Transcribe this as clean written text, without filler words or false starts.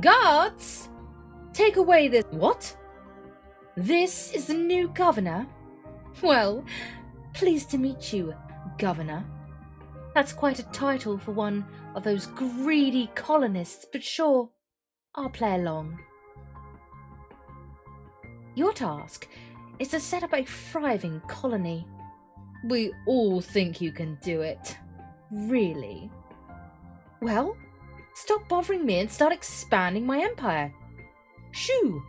Guards! Take away this— What? This is the new governor? Well, pleased to meet you, governor. That's quite a title for one of those greedy colonists, but sure, I'll play along. Your task is to set up a thriving colony. We all think you can do it. Really? Well, stop bothering me and start expanding my empire. Shoo!